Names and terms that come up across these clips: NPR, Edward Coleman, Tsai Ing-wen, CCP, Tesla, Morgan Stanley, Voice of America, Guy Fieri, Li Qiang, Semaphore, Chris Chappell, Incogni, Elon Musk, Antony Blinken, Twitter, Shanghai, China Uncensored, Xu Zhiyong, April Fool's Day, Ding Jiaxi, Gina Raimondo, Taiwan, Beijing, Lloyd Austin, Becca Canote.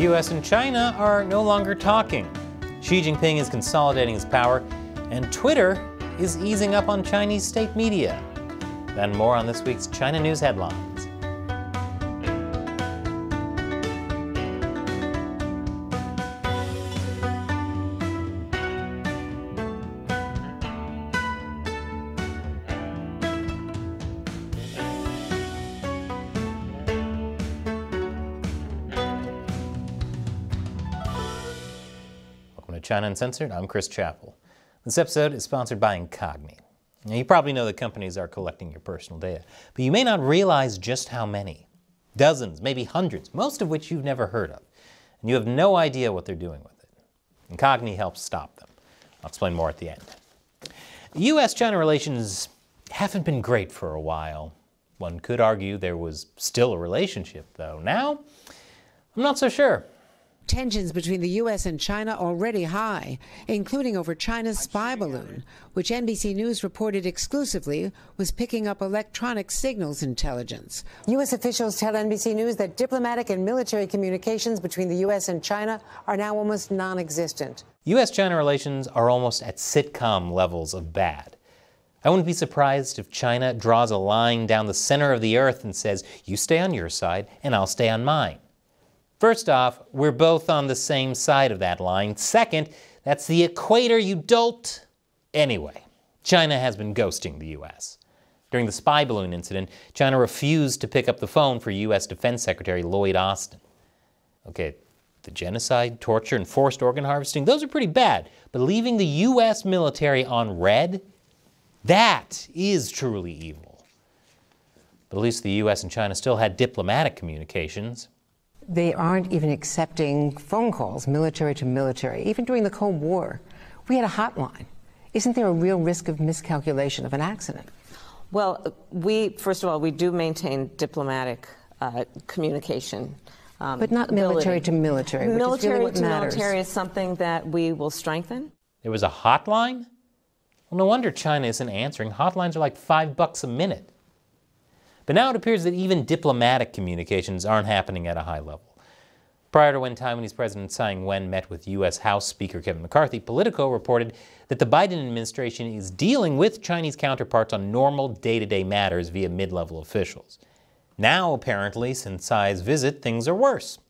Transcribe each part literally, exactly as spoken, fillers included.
The U S and China are no longer talking. Xi Jinping is consolidating his power, and Twitter is easing up on Chinese state media. Then more on this week's China News Headlines. China Uncensored, I'm Chris Chappell. This episode is sponsored by Incogni. Now, you probably know that companies are collecting your personal data, but you may not realize just how many. Dozens, maybe hundreds, most of which you've never heard of, and you have no idea what they're doing with it. Incogni helps stop them. I'll explain more at the end. U S China relations haven't been great for a while. One could argue there was still a relationship, though. Now, I'm not so sure. Tensions between the U S and China already high, including over China's spy balloon, which N B C News reported exclusively was picking up electronic signals intelligence. U S officials tell N B C News that diplomatic and military communications between the U S and China are now almost non-existent. U S China relations are almost at sitcom levels of bad. I wouldn't be surprised if China draws a line down the center of the earth and says, you stay on your side and I'll stay on mine. First off, we're both on the same side of that line. Second, that's the equator, you dolt. Anyway, China has been ghosting the U S. During the spy balloon incident, China refused to pick up the phone for U S Defense Secretary Lloyd Austin. Okay, the genocide, torture, and forced organ harvesting, those are pretty bad. But leaving the U S military on red, that is truly evil. But at least the U S and China still had diplomatic communications. They aren't even accepting phone calls, military to military. Even during the Cold War, we had a hotline. Isn't there a real risk of miscalculation, of an accident? Well, we, first of all, we do maintain diplomatic uh, communication. Um, but not military ability. to military, which military is really what matters. Military to military is something that we will strengthen. There was a hotline? Well, no wonder China isn't answering. Hotlines are like five bucks a minute. But now it appears that even diplomatic communications aren't happening at a high level. Prior to when Taiwanese President Tsai Ing-wen met with U S House Speaker Kevin McCarthy, Politico reported that the Biden administration is dealing with Chinese counterparts on normal day-to-day matters via mid-level officials. Now, apparently, since Tsai's visit, things are worse.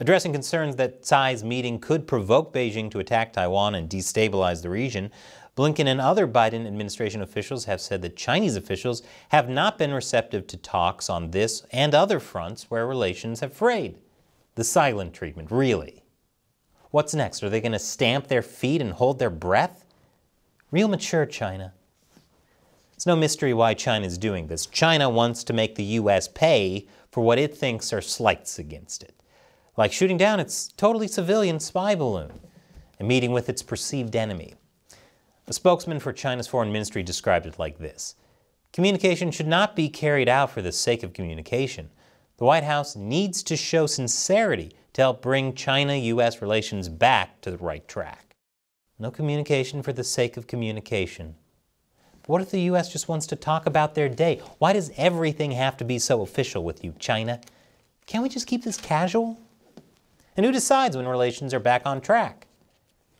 Addressing concerns that Tsai's meeting could provoke Beijing to attack Taiwan and destabilize the region, Blinken and other Biden administration officials have said that Chinese officials have not been receptive to talks on this and other fronts where relations have frayed. The silent treatment, really. What's next? Are they going to stamp their feet and hold their breath? Real mature China. It's no mystery why China is doing this. China wants to make the U S pay for what it thinks are slights against it. Like shooting down its totally civilian spy balloon and meeting with its perceived enemy. A spokesman for China's foreign ministry described it like this. Communication should not be carried out for the sake of communication. The White House needs to show sincerity to help bring China U S relations back to the right track. No communication for the sake of communication. But what if the U S just wants to talk about their day? Why does everything have to be so official with you, China? Can't we just keep this casual? And who decides when relations are back on track?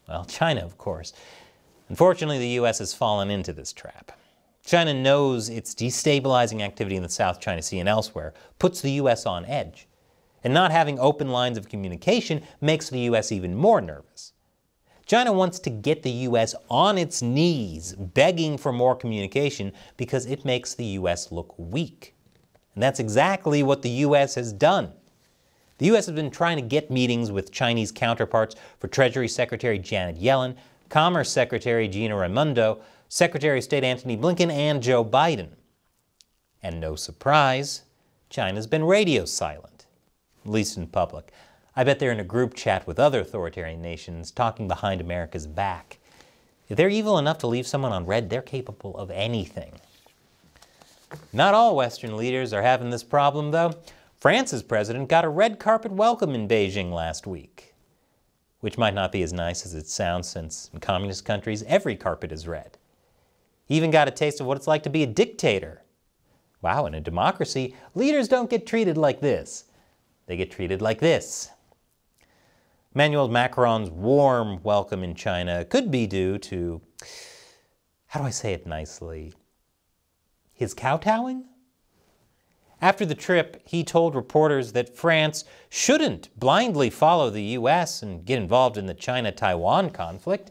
Well, China, of course. Unfortunately, the U S has fallen into this trap. China knows its destabilizing activity in the South China Sea and elsewhere puts the U S on edge. And not having open lines of communication makes the U S even more nervous. China wants to get the U S on its knees, begging for more communication because it makes the U S look weak. And that's exactly what the U S has done. The U S has been trying to get meetings with Chinese counterparts for Treasury Secretary Janet Yellen, Commerce Secretary Gina Raimondo, Secretary of State Antony Blinken, and Joe Biden. And no surprise, China's been radio silent, at least in public. I bet they're in a group chat with other authoritarian nations talking behind America's back. If they're evil enough to leave someone on red, they're capable of anything. Not all Western leaders are having this problem, though. France's president got a red carpet welcome in Beijing last week, which might not be as nice as it sounds since in communist countries, every carpet is red. He even got a taste of what it's like to be a dictator. Wow, in a democracy, leaders don't get treated like this. They get treated like this. Emmanuel Macron's warm welcome in China could be due to, how do I say it nicely, his kowtowing? After the trip, he told reporters that France shouldn't blindly follow the U S and get involved in the China-Taiwan conflict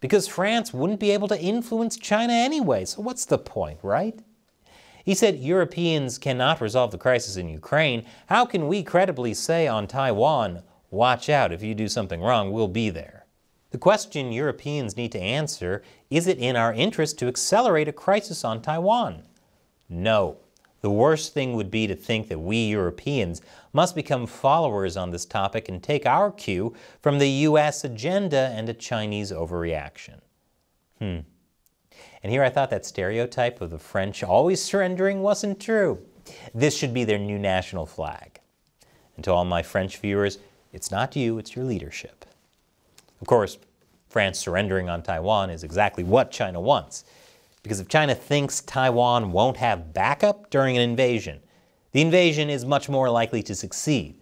because France wouldn't be able to influence China anyway, so what's the point, right? He said Europeans cannot resolve the crisis in Ukraine. How can we credibly say on Taiwan, watch out, if you do something wrong, we'll be there? The question Europeans need to answer, is it in our interest to accelerate a crisis on Taiwan? No. The worst thing would be to think that we Europeans must become followers on this topic and take our cue from the U S agenda and a Chinese overreaction. Hmm. And here I thought that stereotype of the French always surrendering wasn't true. This should be their new national flag. And to all my French viewers, it's not you, it's your leadership. Of course, France surrendering on Taiwan is exactly what China wants. Because if China thinks Taiwan won't have backup during an invasion, the invasion is much more likely to succeed.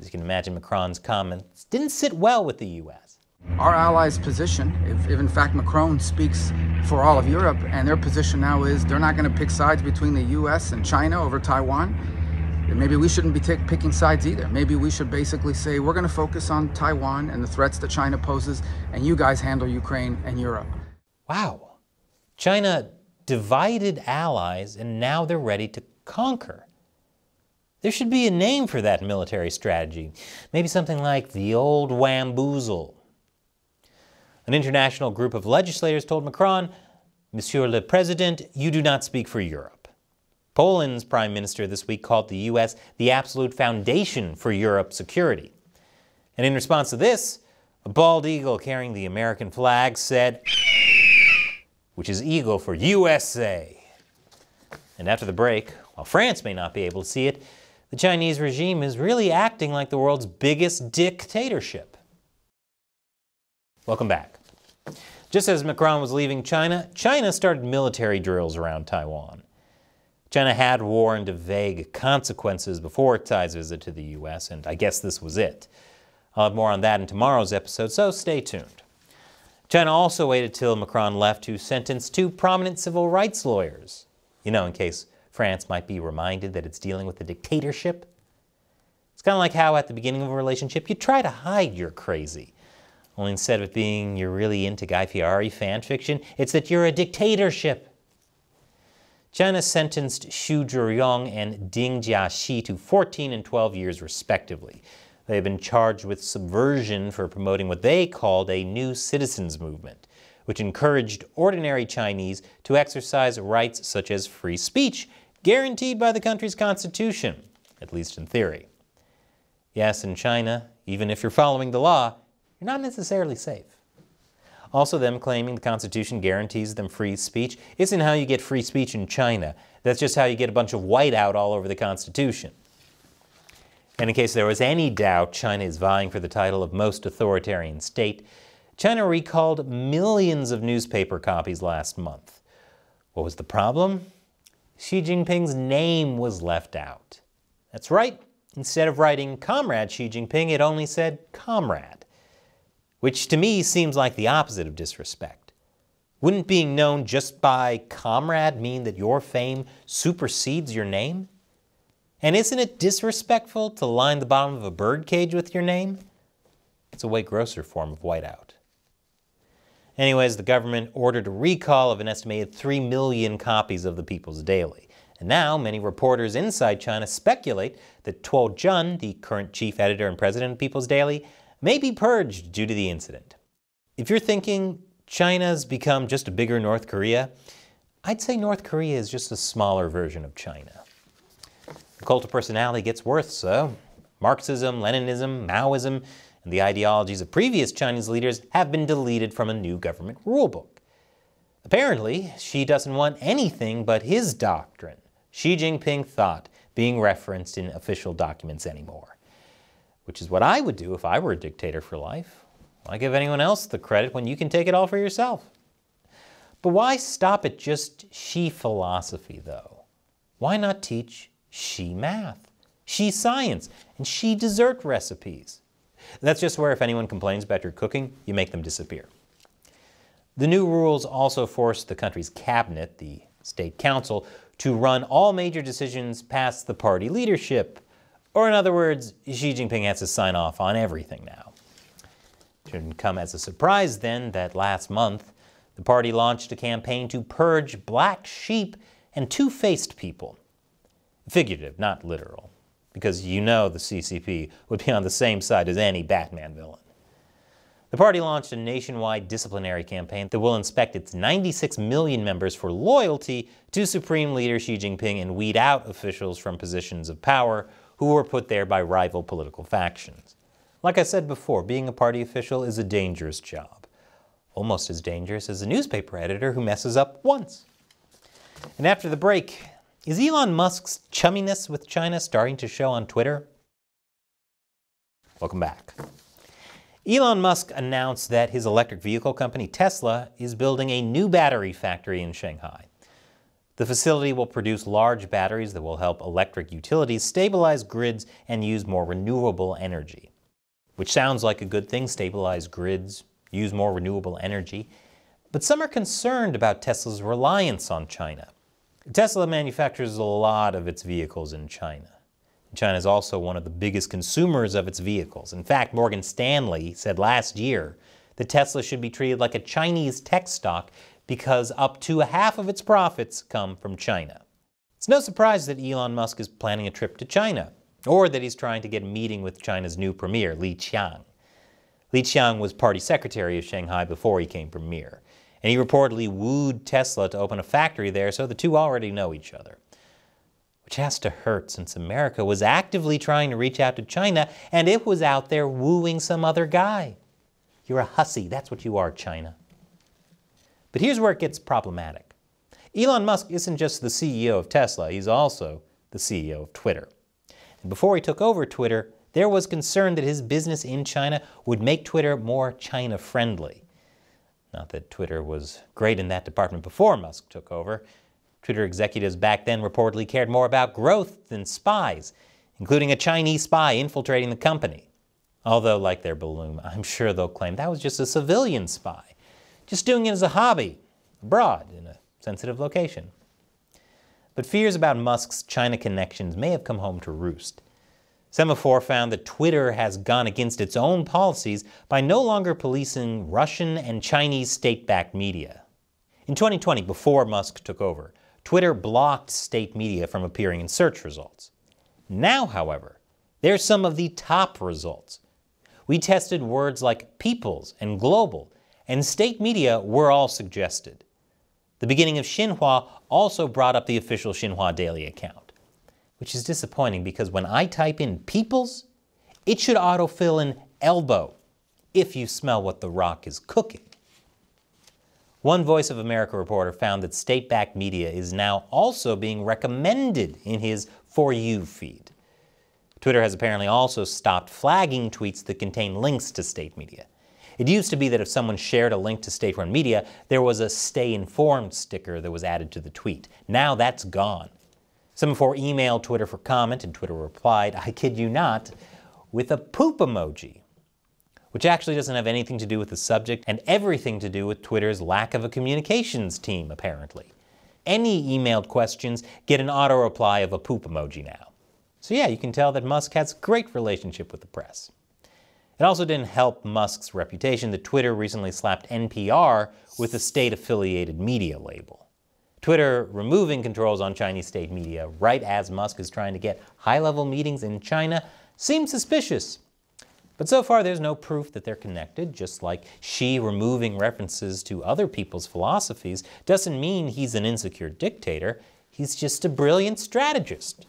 As you can imagine, Macron's comments didn't sit well with the U S. Our allies' position, if, if in fact Macron speaks for all of Europe, and their position now is they're not going to pick sides between the U S and China over Taiwan, then maybe we shouldn't be take, picking sides either. Maybe we should basically say, we're going to focus on Taiwan and the threats that China poses, and you guys handle Ukraine and Europe. Wow. China divided allies, and now they're ready to conquer. There should be a name for that military strategy. Maybe something like the old wamboozle. An international group of legislators told Macron, "Monsieur le President, you do not speak for Europe." Poland's prime minister this week called the U S the absolute foundation for Europe's security. And in response to this, a bald eagle carrying the American flag said, which is eagle for U S A. And after the break, while France may not be able to see it, the Chinese regime is really acting like the world's biggest dictatorship. Welcome back. Just as Macron was leaving China, China started military drills around Taiwan. China had warned of vague consequences before Tsai's visit to the U S, and I guess this was it. I'll have more on that in tomorrow's episode, so stay tuned. China also waited till Macron left to sentence two prominent civil rights lawyers. You know, in case France might be reminded that it's dealing with a dictatorship. It's kind of like how at the beginning of a relationship you try to hide you're crazy. Only instead of it being you're really into Guy Fieri fan fiction, it's that you're a dictatorship. China sentenced Xu Zhiyong and Ding Jiaxi to fourteen and twelve years respectively. They have been charged with subversion for promoting what they called a new citizens movement, which encouraged ordinary Chinese to exercise rights such as free speech, guaranteed by the country's constitution, at least in theory. Yes, in China, even if you're following the law, you're not necessarily safe. Also, them claiming the constitution guarantees them free speech isn't how you get free speech in China. That's just how you get a bunch of whiteout all over the constitution. And in case there was any doubt China is vying for the title of most authoritarian state, China recalled millions of newspaper copies last month. What was the problem? Xi Jinping's name was left out. That's right. Instead of writing Comrade Xi Jinping, it only said Comrade, which to me seems like the opposite of disrespect. Wouldn't being known just by Comrade mean that your fame supersedes your name? And isn't it disrespectful to line the bottom of a birdcage with your name? It's a way grosser form of whiteout. Anyways, the government ordered a recall of an estimated three million copies of the People's Daily. And now many reporters inside China speculate that Tuo Jun, the current chief editor and president of People's Daily, may be purged due to the incident. If you're thinking China's become just a bigger North Korea, I'd say North Korea is just a smaller version of China. The cult of personality gets worse, so Marxism, Leninism, Maoism, and the ideologies of previous Chinese leaders have been deleted from a new government rulebook. Apparently, Xi doesn't want anything but his doctrine, Xi Jinping thought, being referenced in official documents anymore. Which is what I would do if I were a dictator for life. Why give anyone else the credit when you can take it all for yourself? But why stop at just Xi philosophy, though? Why not teach Xi math, Xi science, and Xi dessert recipes? And that's just where if anyone complains about your cooking, you make them disappear. The new rules also forced the country's cabinet, the State Council, to run all major decisions past the party leadership. Or in other words, Xi Jinping has to sign off on everything now. It shouldn't come as a surprise then that last month, the party launched a campaign to purge black sheep and two-faced people. Figurative, not literal, because you know the C C P would be on the same side as any Batman villain. The party launched a nationwide disciplinary campaign that will inspect its ninety-six million members for loyalty to Supreme Leader Xi Jinping and weed out officials from positions of power who were put there by rival political factions. Like I said before, being a party official is a dangerous job. Almost as dangerous as a newspaper editor who messes up once. And after the break, is Elon Musk's chumminess with China starting to show on Twitter? Welcome back. Elon Musk announced that his electric vehicle company Tesla is building a new battery factory in Shanghai. The facility will produce large batteries that will help electric utilities stabilize grids and use more renewable energy. Which sounds like a good thing, stabilize grids, use more renewable energy, but some are concerned about Tesla's reliance on China. Tesla manufactures a lot of its vehicles in China. China is also one of the biggest consumers of its vehicles. In fact, Morgan Stanley said last year that Tesla should be treated like a Chinese tech stock because up to half of its profits come from China. It's no surprise that Elon Musk is planning a trip to China, or that he's trying to get a meeting with China's new premier, Li Qiang. Li Qiang was party secretary of Shanghai before he came premier, and he reportedly wooed Tesla to open a factory there, so the two already know each other. Which has to hurt since America was actively trying to reach out to China, and it was out there wooing some other guy. You're a hussy, that's what you are, China. But here's where it gets problematic. Elon Musk isn't just the C E O of Tesla, he's also the C E O of Twitter. And before he took over Twitter, there was concern that his business in China would make Twitter more China-friendly. Not that Twitter was great in that department before Musk took over. Twitter executives back then reportedly cared more about growth than spies, including a Chinese spy infiltrating the company. Although, like their Bloom, I'm sure they'll claim that was just a civilian spy, just doing it as a hobby, abroad, in a sensitive location. But fears about Musk's China connections may have come home to roost. Semaphore found that Twitter has gone against its own policies by no longer policing Russian and Chinese state-backed media. In twenty twenty, before Musk took over, Twitter blocked state media from appearing in search results. Now, however, there are some of the top results. We tested words like peoples and global, and state media were all suggested. The beginning of Xinhua also brought up the official Xinhua Daily account. Which is disappointing because when I type in peoples, it should autofill in elbow, if you smell what the rock is cooking. One Voice of America reporter found that state-backed media is now also being recommended in his For You feed. Twitter has apparently also stopped flagging tweets that contain links to state media. It used to be that if someone shared a link to state-run media, there was a Stay Informed sticker that was added to the tweet. Now that's gone. Semaphore emailed Twitter for comment, and Twitter replied, I kid you not, with a poop emoji, which actually doesn't have anything to do with the subject and everything to do with Twitter's lack of a communications team, apparently. Any emailed questions get an auto reply of a poop emoji now. So yeah, you can tell that Musk has a great relationship with the press. It also didn't help Musk's reputation that Twitter recently slapped N P R with a state-affiliated media label. Twitter removing controls on Chinese state media right as Musk is trying to get high-level meetings in China seems suspicious. But so far there's no proof that they're connected, just like Xi removing references to other people's philosophies doesn't mean he's an insecure dictator, he's just a brilliant strategist.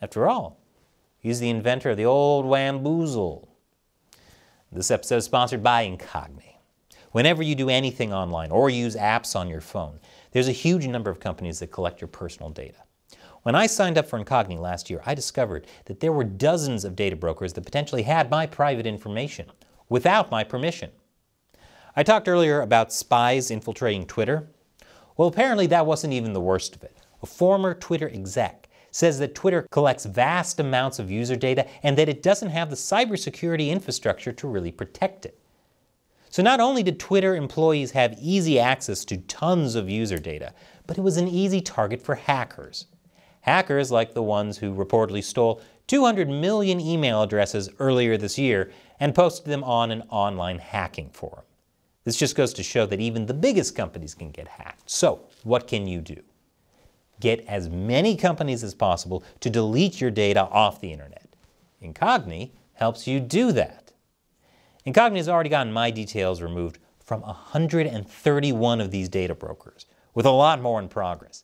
After all, he's the inventor of the old wamboozle. This episode is sponsored by Incogni. Whenever you do anything online or use apps on your phone, there's a huge number of companies that collect your personal data. When I signed up for Incogni last year, I discovered that there were dozens of data brokers that potentially had my private information without my permission. I talked earlier about spies infiltrating Twitter. Well, apparently that wasn't even the worst of it. A former Twitter exec says that Twitter collects vast amounts of user data and that it doesn't have the cybersecurity infrastructure to really protect it. So not only did Twitter employees have easy access to tons of user data, but it was an easy target for hackers. Hackers like the ones who reportedly stole two hundred million email addresses earlier this year and posted them on an online hacking forum. This just goes to show that even the biggest companies can get hacked. So what can you do? Get as many companies as possible to delete your data off the internet. Incogni helps you do that. Incogni has already gotten my details removed from one hundred thirty-one of these data brokers, with a lot more in progress.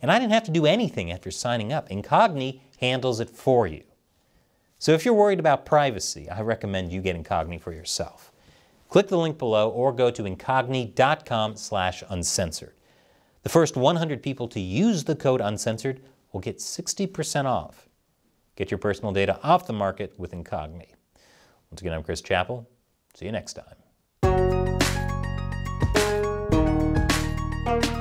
And I didn't have to do anything after signing up. Incogni handles it for you. So if you're worried about privacy, I recommend you get Incogni for yourself. Click the link below or go to incogni dot com slash uncensored. The first one hundred people to use the code uncensored will get sixty percent off. Get your personal data off the market with Incogni. Once again, I'm Chris Chappell. See you next time.